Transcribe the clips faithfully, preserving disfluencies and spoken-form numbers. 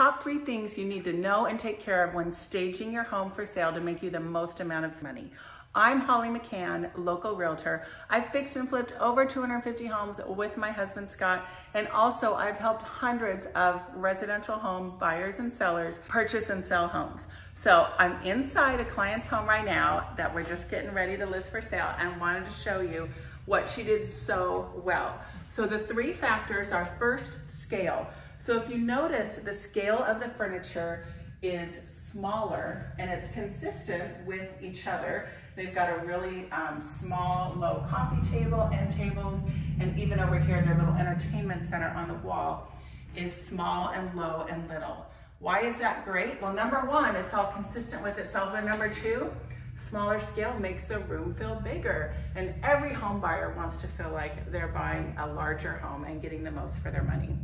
top three things you need to know and take care of when staging your home for sale to make you the most amount of money. I'm Holly McCann, local realtor. I've fixed and flipped over two hundred fifty homes with my husband, Scott, and also I've helped hundreds of residential home buyers and sellers purchase and sell homes. So I'm inside a client's home right now that we're just getting ready to list for sale, and wanted to show you what she did so well. So the three factors are, first, scale. So if you notice, the scale of the furniture is smaller and it's consistent with each other. They've got a really um, small, low coffee table and tables, and even over here, their little entertainment center on the wall is small and low and little. Why is that great? Well, number one, it's all consistent with itself, and number two, smaller scale makes the room feel bigger, and every home buyer wants to feel like they're buying a larger home and getting the most for their money.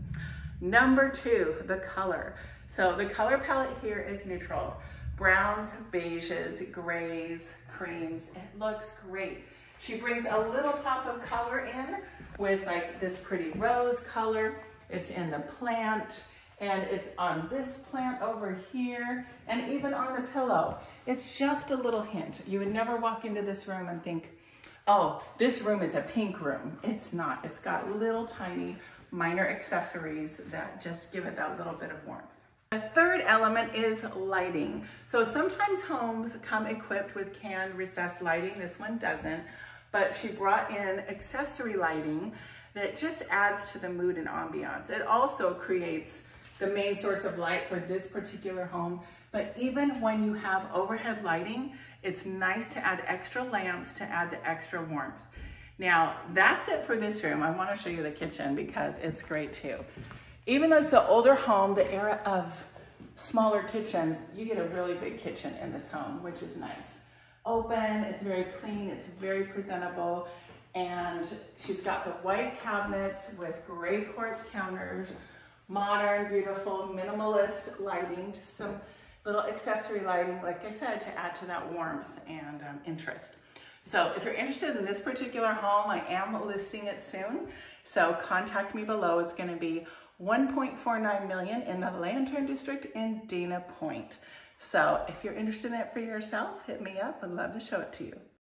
Number two, the color. So the color palette here is neutral. Browns, beiges, grays, creams. It looks great. She brings a little pop of color in with like this pretty rose color. It's in the plant, and it's on this plant over here, and even on the pillow. It's just a little hint. You would never walk into this room and think, oh, this room is a pink room. It's not. It's got little tiny minor accessories that just give it that little bit of warmth. The third element is lighting. So sometimes homes come equipped with canned recessed lighting. This one doesn't, but she brought in accessory lighting that just adds to the mood and ambiance. It also creates the main source of light for this particular home, but even when you have overhead lighting, it's nice to add extra lamps to add the extra warmth. Now, that's it for this room. I want to show you the kitchen because it's great too. Even though it's an older home, the era of smaller kitchens, you get a really big kitchen in this home, which is nice. Open, it's very clean, it's very presentable, and she's got the white cabinets with gray quartz counters, modern, beautiful, minimalist lighting, just some little accessory lighting, like I said, to add to that warmth and um, interest. So if you're interested in this particular home, I am listing it soon. So contact me below. It's gonna be one point four nine million dollars in the Lantern District in Dana Point. So if you're interested in it for yourself, hit me up. I'd love to show it to you.